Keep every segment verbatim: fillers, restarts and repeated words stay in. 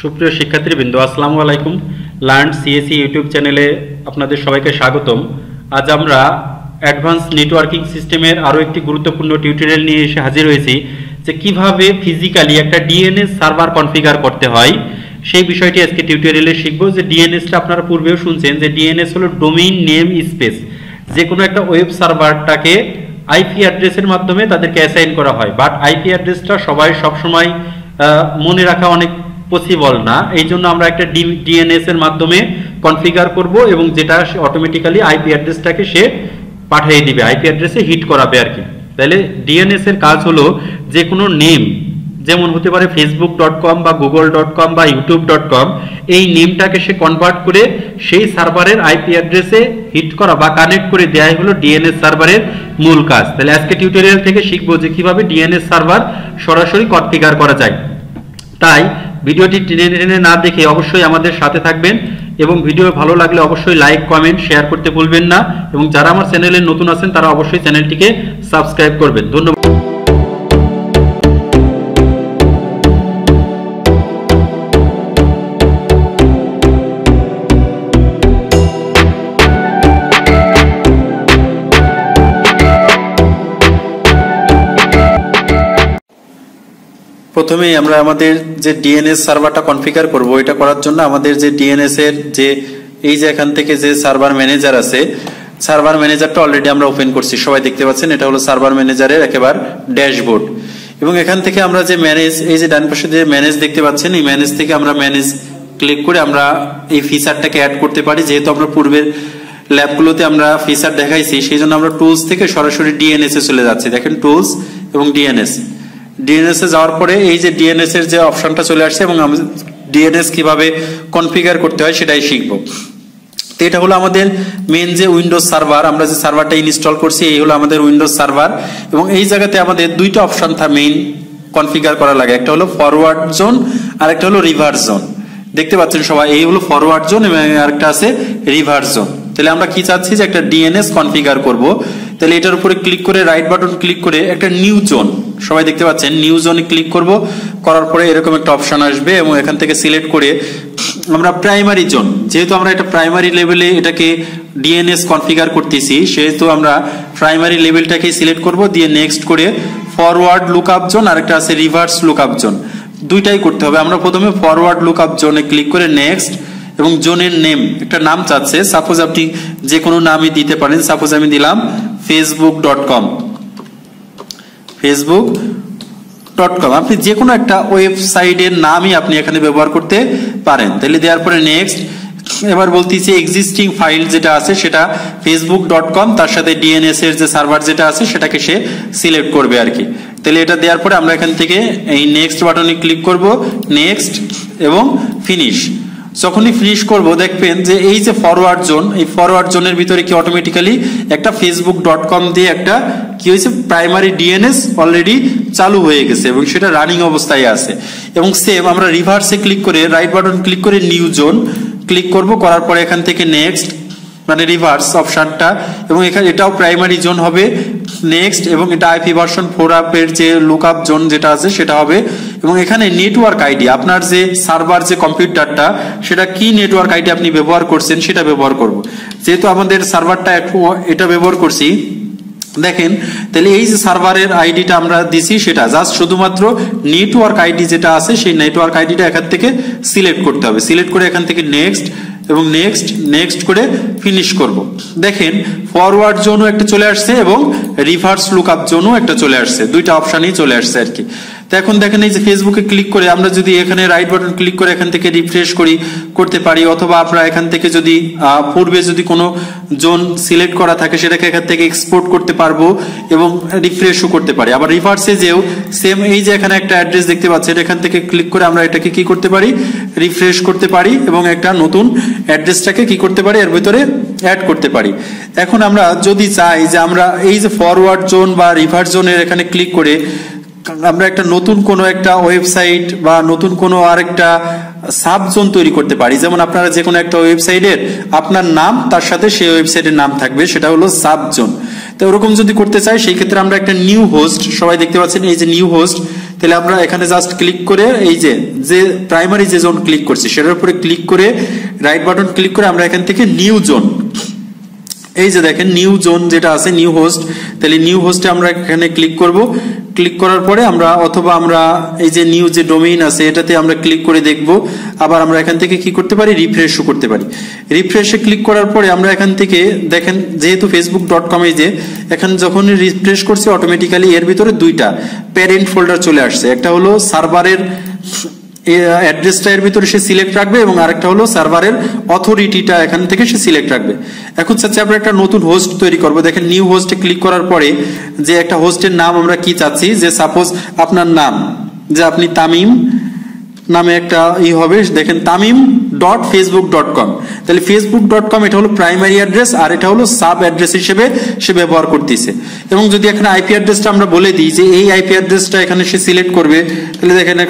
সুপ্রিয় শিক্ষার্থীবৃন্দ আসসালামু আলাইকুম লার্ন সিএসই ইউটিউব চ্যানেলে আপনাদের সবাইকে স্বাগতম। আজ আমরা অ্যাডভান্স নেটওয়ার্কিং সিস্টেমের আরও একটি গুরুত্বপূর্ণ টিউটোরিয়াল নিয়ে এসে হাজির হয়েছি যে কিভাবে ফিজিক্যালি একটা ডিএনএস সার্ভার কনফিগার করতে হয় সেই বিষয়টি আজকে টিউটোরিয়ালে শিখব। যে ডিএনএসটা আপনারা পূর্বেও শুনছেন যে ডিএনএস হলো ডোমেইন নেম স্পেস, যে কোনো একটা ওয়েব সার্ভারটাকে আইপি অ্যাড্রেসের মাধ্যমে তাদেরকে অ্যাসাইন করা হয়, বাট আইপি অ্যাড্রেসটা সবাই সবসময় মনে রাখা অনেক পসিবল না, এই জন্য আমরা একটা ডিএনএস এর মাধ্যমে কনফিগার করব এবং যেটা অটোমেটিক্যালি আইপি অ্যাড্রেসটাকে সে পাঠিয়ে দিবে, আইপি অ্যাড্রেসে হিট করাবে আর কি। তাহলে ডিএনএস এর কাজ হলো যে কোনো নেম, যেমন হতে পারে ফেসবুক ডট কম বা গুগল ডট কম বা ইউটিউব ডট কম, এই নেমটাকে সে কনভার্ট করে সেই সার্ভারের আইপি অ্যাড্রেসে হিট করা বা কানেক্ট করে দেওয়াই হলো ডিএনএস সার্ভারের মূল কাজ। তাহলে আজকে টিউটোরিয়াল থেকে শিখবো যে কিভাবে ডিএনএস সার্ভার সরাসরি কনফিগার করা যায়। তাই ভিডিওটি টেনে টেনে না দেখে অবশ্যই আমাদের সাথে থাকবেন এবং ভিডিও ভালো লাগলে অবশ্যই লাইক কমেন্ট শেয়ার করতে ভুলবেন না, এবং যারা আমার চ্যানেলে নতুন আছেন তারা অবশ্যই চ্যানেলটিকে সাবস্ক্রাইব করবেন। ধন্যবাদ। প্রথমেই আমরা আমাদের যে ডিএনএস সার্ভারটা কনফিগার করব, এটা করার জন্য আমাদের যে ডিএনএস এর যে এই যে এখান থেকে যে সার্ভার ম্যানেজার আছে, সার্ভার ম্যানেজারটা অলরেডি আমরা ওপেন করছি, সবাই দেখতে পাচ্ছেন এটা হলো সার্ভার ম্যানেজারের একেবারে ড্যাশবোর্ড। এবং এখান থেকে আমরা যে ম্যানেজ, এই যে ডান পাশে যে ম্যানেজ দেখতে পাচ্ছেন, এই ম্যানেজ থেকে আমরা ম্যানেজ ক্লিক করে আমরা এই ফিচারটাকে অ্যাড করতে পারি। যেহেতু আমরা পূর্বের ল্যাবগুলোতে আমরা ফিচার দেখাইছি সেই জন্য আমরা টুলস থেকে সরাসরি ডিএনএস এ চলে যাচ্ছি। দেখেন টুলস এবং ডিএনএস, ডিএনএস এ যাওয়ার পরে এই যে ডিএনএস এর যে অপশনটা চলে আসছে এবং আমি ডিএনএস কিভাবে কনফিগার করতে হয় সেটাই শিখবো। তো এটা হলো আমাদের মেন যে উইন্ডোজ সার্ভার, আমরা যে সার্ভারটা ইনস্টল করছি এই হলো আমাদের উইন্ডোজ সার্ভার। এবং এই জায়গাতে আমাদের দুইটা অপশন থাকে মেইন কনফিগার করা লাগে, একটা হলো ফরওয়ার্ড জোন আর একটা হলো রিভার্স জোন। দেখতে পাচ্ছেন সবাই, এই হলো ফরওয়ার্ড জোন এবং আরেকটা আছে রিভার্স জোন। তাহলে আমরা কি চাচ্ছি যে একটা ডিএনএস কনফিগার করব, তাহলে এটার উপরে ক্লিক করে রাইট বাটন ক্লিক করে একটা নিউ জোন, সবাই দেখতে পাচ্ছেন নিউ জোনে ক্লিক করব, করার পরে এরকম একটা অপশন আসবে এবং এখান থেকে সিলেক্ট করে আমরা প্রাইমারি জোন, যেহেতু আমরা এটা প্রাইমারি লেভেলে এটাকে ডিএনএস কনফিগার করতেছি সেহেতু আমরা প্রাইমারি লেভেলটাকেই সিলেক্ট করব, দিয়ে নেক্সট করে ফরওয়ার্ড লুকআপ জোন আর একটা আছে রিভার্স লুকআপ জোন, দুইটাই করতে হবে। আমরা প্রথমে ফরওয়ার্ড লুকআপ জোনে ক্লিক করে নেক্সট, এবং জোনের নেম একটা নাম চাচ্ছে, সাপোজ আপনি যে কোনো নামই দিতে পারেন, সাপোজ আমি দিলাম Facebook dot com, Facebook dot com, আপনি যে কোনো একটা ওয়েবসাইটের নামই আপনি এখানে ব্যবহার করতে পারেন। তাহলে দেওয়ার পরে নেক্সট, এবার বলতেছি এক্সিস্টিং ফাইল যেটা আছে সেটা ফেসবুক ডট কম, তার সাথে ডিএনএস এর যে সার্ভার যেটা আছে সেটাকে সে সিলেক্ট করবে আর কি। তাহলে এটা দেওয়ার পরে আমরা এখান থেকে এই নেক্সট বাটনে ক্লিক করব, নেক্সট এবং ফিনিশ। যখনই ফিনিশ করবো দেখবেন যে এই যে ফরওয়ার্ড জোন, এই ফরওয়ার্ড জোনের ভিতরে কি অটোমেটিক্যালি একটা ফেসবুক ডট কম দিয়ে একটা কি হয়েছে প্রাইমারি ডিএনএস অলরেডি চালু হয়ে গেছে এবং সেটা রানিং অবস্থায় আছে। এবং সেম আমরা রিভার্সে ক্লিক করে রাইট বাটন ক্লিক করে নিউ জোন ক্লিক করব, করার পরে এখান থেকে নেক্সট মানে রিভার্স অপশনটা, এবং এখানে এটাও প্রাইমারি জোন হবে নেক্সট, এবং এটা আইপি ভার্সন ফোর আপের যে লুকআপ জোন যেটা আছে সেটা হবে। এবং এখানে নেটওয়ার্ক আইডি, আপনার যে সার্ভার যে কম্পিউটারটা সেটা কি নেটওয়ার্ক আইডি আপনি ব্যবহার করছেন সেটা ব্যবহার করব। যেহেতু আমাদের সার্ভারটা এটা ব্যবহার করছি দেখেন, তাহলে এই যে সার্ভারের আইডিটা আমরা দিছি সেটা জাস্ট শুধুমাত্র নেটওয়ার্ক আইডি যেটা আছে সেই নেটওয়ার্ক আইডিটা এখান থেকে সিলেক্ট করতে হবে, সিলেক্ট করে এখান থেকে নেক্সট এবং নেক্সট নেক্সট করে ফিনিশ করব। দেখেন ফরওয়ার্ড জোনও একটা চলে আসছে এবং রিভার্স লুকআপ জোনও একটা চলে আসছে, দুইটা অপশানই চলে আসছে আর কি। তো এখন দেখেন এই যে ফেসবুকে ক্লিক করে আমরা যদি এখানে রাইট বাটন ক্লিক করে এখান থেকে রিফ্রেশ করি করতে পারি, অথবা আপনারা এখান থেকে যদি পূর্বে যদি কোনো জোন সিলেক্ট করা থাকে সেটাকে এখান থেকে এক্সপোর্ট করতে পারবো এবং রিফ্রেশও করতে পারি। আবার রিভার্সে যেও সেম, এই যে এখানে একটা অ্যাড্রেস দেখতে পাচ্ছেন, এখান থেকে ক্লিক করে আমরা এটাকে কি করতে পারি রিফ্রেশ করতে পারি এবং একটা নতুন অ্যাড্রেসটাকে কি করতে পারি এর ভিতরে অ্যাড করতে পারি। এখন আমরা যদি চাই যে আমরা এই যে ফরওয়ার্ড জোন বা রিভার্স জোনের এখানে ক্লিক করে আমরা একটা নতুন কোনো একটা ওয়েবসাইট বা নতুন কোনো আরেকটা সাবজোন তৈরি করতে পারি, যেমন আপনারা যে কোনো একটা ওয়েবসাইটের আপনার নাম তার সাথে সেই ওয়েবসাইটের নাম থাকবে, সেটা হলো সাবজোন। তো ওরকম যদি করতে চাই সেই ক্ষেত্রে আমরা একটা নিউ হোস্ট, সবাই দেখতে পাচ্ছেন এই যে নিউ হোস্ট, তাহলে আমরা এখানে জাস্ট ক্লিক করে এই যে যে প্রাইমারি যে জোন ক্লিক করছি সেটার উপরে ক্লিক করে রাইট বাটন ক্লিক করে আমরা এখান থেকে নিউ জোন এই যে দেখেন নিউ জোন যেটা আছে নিউ হোস্ট তাহলে নিউ হোস্টে আমরা এখানে ক্লিক করব ক্লিক করার পরে আমরা অথবা আমরা এই যে নিউ যে ডোমেইন আছে এটাতে আমরা ক্লিক করে দেখব আবার আমরা এখান থেকে কি করতে পারি রিফ্রেশও করতে পারি রিফ্রেশে ক্লিক করার পরে আমরা এখান থেকে দেখেন যেহেতু facebook ডট com এ যে এখন যখন রিফ্রেশ করছি অটোমেটিক্যালি এর ভিতরে দুইটা প্যারেন্ট ফোল্ডার চলে আসছে একটা হলো সার্ভারের অ্যাড্রেসটা এর ভিতরে সে সিলেক্ট রাখবে এবং আরেকটা হলো সার্ভারের অথরিটিটা এখান থেকে সে সিলেক্ট রাখবে এখন চাচ্ছি আমরা একটা নতুন হোস্ট তৈরি করব দেখেন নিউ হোস্টে ক্লিক করার পরে যে একটা হোস্টের নাম আমরা কি চাচ্ছি যে সাপোজ আপনার নাম যে আপনি তামিম নামে একটা ই হবে দেখেন tamim dot facebook dot com তাহলে facebook dot com এটা হলো প্রাইমারি অ্যাড্রেস আর এটা হলো সাব অ্যাড্রেস হিসেবে সে ব্যবহার করতেছে এবং যদি এখানে আইপি অ্যাড্রেসটা আমরা বলে দিই যে এই আইপি অ্যাড্রেসটা এখানে সে সিলেক্ট করবে তাহলে দেখেন one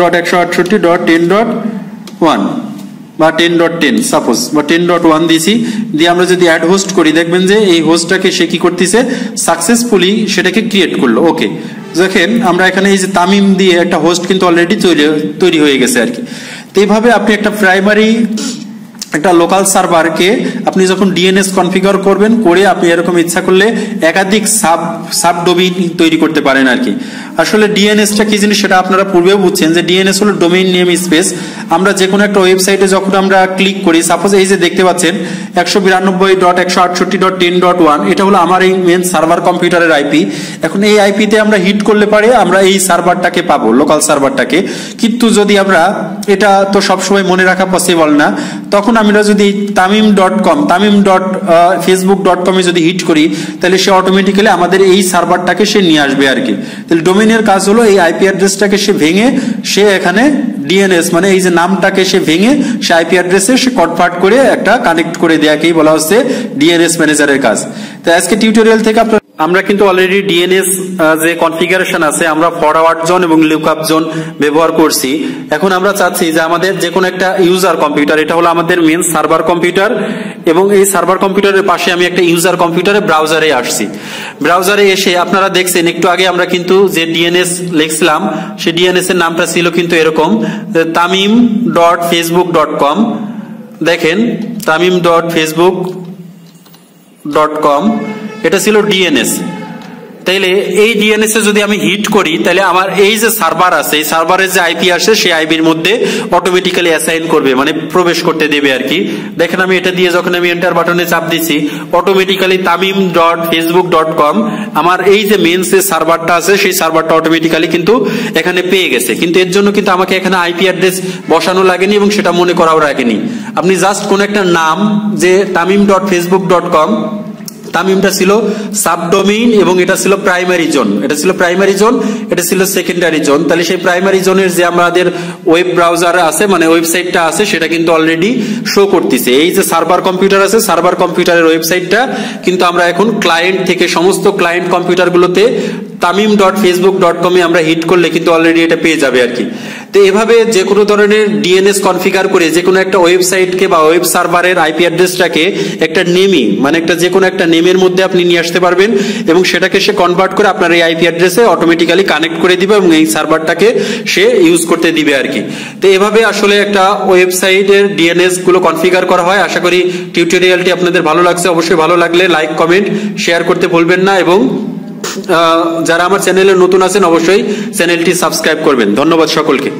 ninety-two dot one sixty-eight dot ten dot one বা ten dot ten সাপোজ বা ten dot one দিছি দিয়ে আমরা যদি অ্যাড হোস্ট করি দেখবেন যে এই হোস্টটাকে সে কি করতেছে সাকসেসফুলি সেটাকে ক্রিয়েট করলো ওকে দেখেন আমরা এখানে এই যে তামিম দিয়ে একটা হোস্ট কিন্তু অলরেডি তৈরি হয়ে গেছে আর কি তো এইভাবে আপনি একটা প্রাইমারি একটা লোকাল সার্ভারকে আপনি যখন ডিএনএস কনফিগার করবেন করে আপনি এরকম ইচ্ছা করলে একাধিক সাব সাব ডোমেইন তৈরি করতে পারেন আর কি আসলে ডিএনএসটা কি জিনিস সেটা আপনারা পূর্বেও বুঝছেন যে ডিএনএস হলো ডোমেইন নেম স্পেস আমরা যে কোনো একটা ওয়েবসাইটে যখন আমরা ক্লিক করি সাপোজ এই যে দেখতে পাচ্ছেন one ninety-two dot one sixty-eight dot ten dot one এটা হলো আমার এই মেইন সার্ভার কম্পিউটারের আইপি এখন এই আইপি তে আমরা হিট করলে পারে আমরা এই সার্ভারটাকে পাবো লোকাল সার্ভারটাকে কিন্তু যদি আমরা এটা তো সব সময় মনে রাখা পসিবল না তখন আমরা যদি tamim dot com tamim dot facebook dot com এ যদি হিট করি তাহলে সে অটোমেটিক্যালি আমাদের এই সার্ভারটাকে সে নিয়ে আসবে আর কি তাহলে ডোমেইনের কাজ হলো এই আইপি অ্যাড্রেসটাকে সে ভেঙে সে এখানে ডিএনএস মানে এই যে নামটাকে সে ভেঙে সে আইপি অ্যাড্রেসে সে কনভার্ট করে একটা কানেক্ট করে দেয়াকেই বলা হচ্ছে ডিএনএস ম্যানেজারের কাজ তো আজকে টিউটোরিয়াল থেকে আপনারা আমরা কিন্তু অলরেডি ডিএনএস যে কনফিগারেশন আছে আমরা ফরওয়ার্ড জোন এবং লুকআপ জোন ব্যবহার করছি এখন আমরা চাচ্ছি যে আমাদের যে কোন একটা ইউজার কম্পিউটার এটা হলো আমাদের মেইন সার্ভার কম্পিউটার এবং এই সার্ভার কম্পিউটারের পাশে আমি একটা ইউজার কম্পিউটারে ব্রাউজারে আসছি ব্রাউজারে এসে আপনারা দেখছেন একটু আগে আমরা কিন্তু যে ডিএনএস লিখলাম সেই ডিএনএস এর নামটা ছিল কিন্তু এরকম tamim dot facebook dot com দেখেন tamim dot facebook dot com এটা ছিল ডিএনএস তাইলে এই ডিএনএস এ যদি আমি হিট করি তাহলে আমার এই যে সার্ভার আছে এই সার্ভারের যে আইপি আসে সেই আইপির মধ্যে অটোমেটিক্যালি অ্যাসাইন করবে মানে প্রবেশ করতে দেবে আর কি দেখেন আমি এটা দিয়ে যখন আমি এন্টার বাটনে চাপ দিছি automatically tamim dot facebook dot com আমার এই যে মেইন সে সার্ভারটা আছে সেই সার্ভারটা অটোমেটিক্যালি কিন্তু এখানে পেয়ে গেছে কিন্তু এর জন্য কিন্তু আমাকে এখানে আইপি অ্যাড্রেস বসানো লাগেনি এবং সেটা মনে করাও লাগেনি আপনি জাস্ট কোন একটা নাম যে tamim dot facebook dot com তামিমটা ছিল সাবডোমেইন এবং এটা ছিল প্রাইমারি জোন এটা ছিল প্রাইমারি জোন এটা ছিল সেকেন্ডারি জোন তাহলে সেই প্রাইমারি জোনের যে আমাদের ওয়েব ব্রাউজার আছে মানে ওয়েবসাইটটা আছে সেটা কিন্তু অলরেডি শো করতেছে এই যে সার্ভার কম্পিউটার আছে সার্ভার কম্পিউটারের ওয়েবসাইটটা কিন্তু আমরা এখন ক্লায়েন্ট থেকে সমস্ত ক্লায়েন্ট কম্পিউটারগুলোতে tamim dot facebook dot com এ আমরা হিট করলে কিন্তু অলরেডি এটা পেয়ে যাবে আর কি তো এইভাবে যে কোনো ধরনের ডিএনএস কনফিগার করে যে কোনো একটা ওয়েবসাইটকে বা ওয়েব সার্ভারের আইপি অ্যাড্রেসটাকে একটা নেমই মানে একটা যে কোনো একটা নেমের মধ্যে আপনি নিয়ে আসতে পারবেন এবং সেটাকে সে কনভার্ট করে আপনার এই আইপি অ্যাড্রেসে অটোমেটিক্যালি কানেক্ট করে দিবে এবং এই সার্ভারটাকে সে ইউজ করতে দিবে আর কি তো এইভাবে আসলে একটা ওয়েবসাইটের ডিএনএস গুলো কনফিগার করা হয় আশা করি টিউটোরিয়ালটি আপনাদের ভালো লাগছে অবশ্যই ভালো লাগলে লাইক কমেন্ট শেয়ার করতে ভুলবেন না এবং যারা আমার চ্যানেলে নতুন আছেন অবশ্যই চ্যানেলটি সাবস্ক্রাইব করবেন ধন্যবাদ সকলকে